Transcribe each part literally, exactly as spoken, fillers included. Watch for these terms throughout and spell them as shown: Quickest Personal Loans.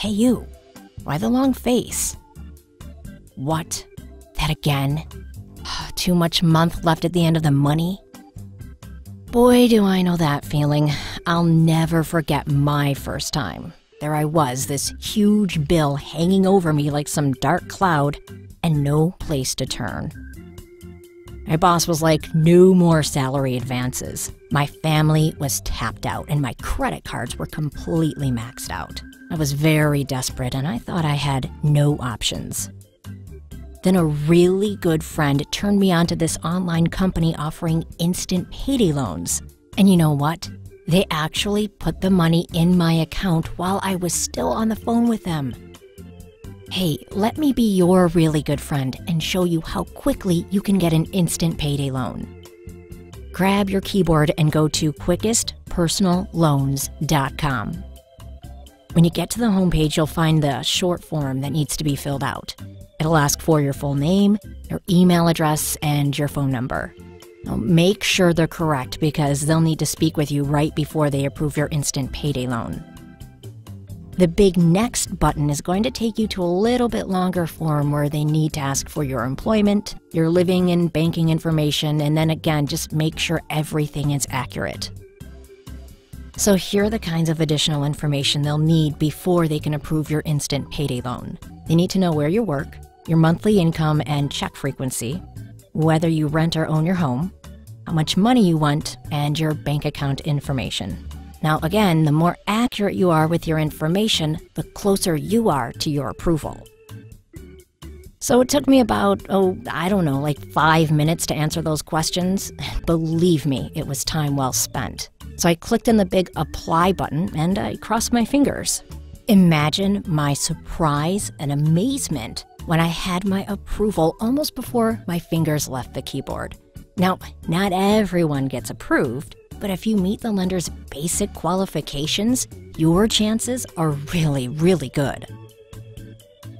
Hey you, why the long face? What? That again? Too much month left at the end of the money? Boy, do I know that feeling. I'll never forget my first time. There I was, this huge bill hanging over me like some dark cloud and no place to turn. My boss was like, no more salary advances. My family was tapped out and my credit cards were completely maxed out. I was very desperate and I thought I had no options. Then a really good friend turned me on to this online company offering instant payday loans. And you know what? They actually put the money in my account while I was still on the phone with them. Hey, let me be your really good friend and show you how quickly you can get an instant payday loan. Grab your keyboard and go to quickest personal loans dot com. When you get to the homepage, you'll find the short form that needs to be filled out. It'll ask for your full name, your email address, and your phone number. Now make sure they're correct because they'll need to speak with you right before they approve your instant payday loan. The big next button is going to take you to a little bit longer form where they need to ask for your employment, your living and banking information, and then again, just make sure everything is accurate. So here are the kinds of additional information they'll need before they can approve your instant payday loan. They need to know where you work, your monthly income and check frequency, whether you rent or own your home, how much money you want, and your bank account information. Now again, the more accurate you are with your information, the closer you are to your approval. So it took me about, oh, I don't know, like five minutes to answer those questions. Believe me, it was time well spent. So I clicked on the big apply button and I crossed my fingers. Imagine my surprise and amazement when I had my approval almost before my fingers left the keyboard. Now, not everyone gets approved, but if you meet the lender's basic qualifications, your chances are really, really good.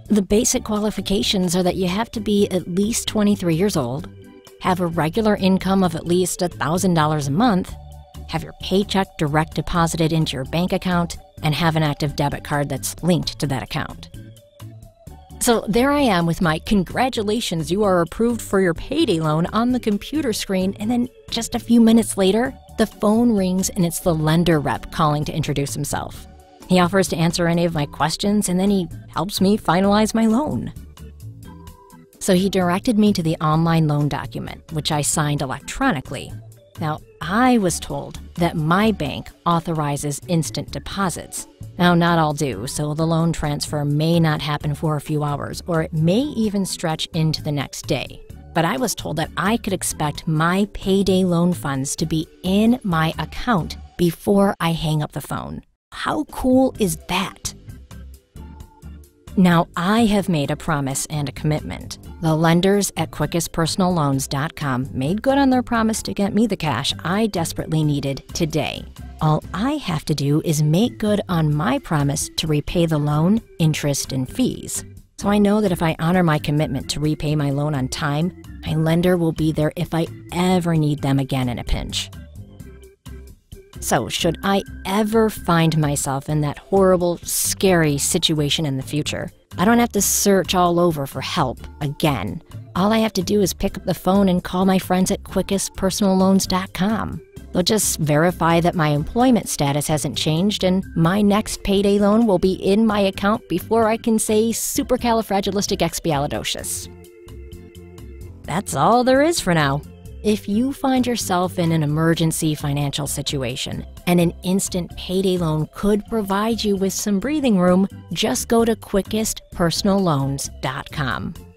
The basic qualifications are that you have to be at least twenty-three years old, have a regular income of at least one thousand dollars a month, have your paycheck direct deposited into your bank account, and have an active debit card that's linked to that account. So there I am with my congratulations, you are approved for your payday loan on the computer screen, and then just a few minutes later, the phone rings and it's the lender rep calling to introduce himself. He offers to answer any of my questions and then he helps me finalize my loan. So he directed me to the online loan document, which I signed electronically. Now, I was told that my bank authorizes instant deposits. Now, not all do, so the loan transfer may not happen for a few hours, or it may even stretch into the next day. But I was told that I could expect my payday loan funds to be in my account before I hang up the phone. How cool is that? Now, I have made a promise and a commitment. The lenders at quickest personal loans dot com made good on their promise to get me the cash I desperately needed today. All I have to do is make good on my promise to repay the loan, interest, and fees. So I know that if I honor my commitment to repay my loan on time, my lender will be there if I ever need them again in a pinch. So should I ever find myself in that horrible, scary situation in the future, I don't have to search all over for help again. All I have to do is pick up the phone and call my friends at quickest personal loans dot com. They'll just verify that my employment status hasn't changed and my next payday loan will be in my account before I can say supercalifragilisticexpialidocious. That's all there is for now. If you find yourself in an emergency financial situation and an instant payday loan could provide you with some breathing room, just go to quickest personal loans dot com.